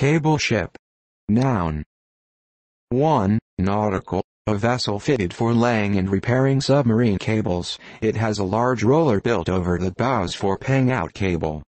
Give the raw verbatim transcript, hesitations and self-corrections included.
Cable ship. Noun. one. Nautical, a vessel fitted for laying and repairing submarine cables. It has a large roller built over the bows for paying out cable.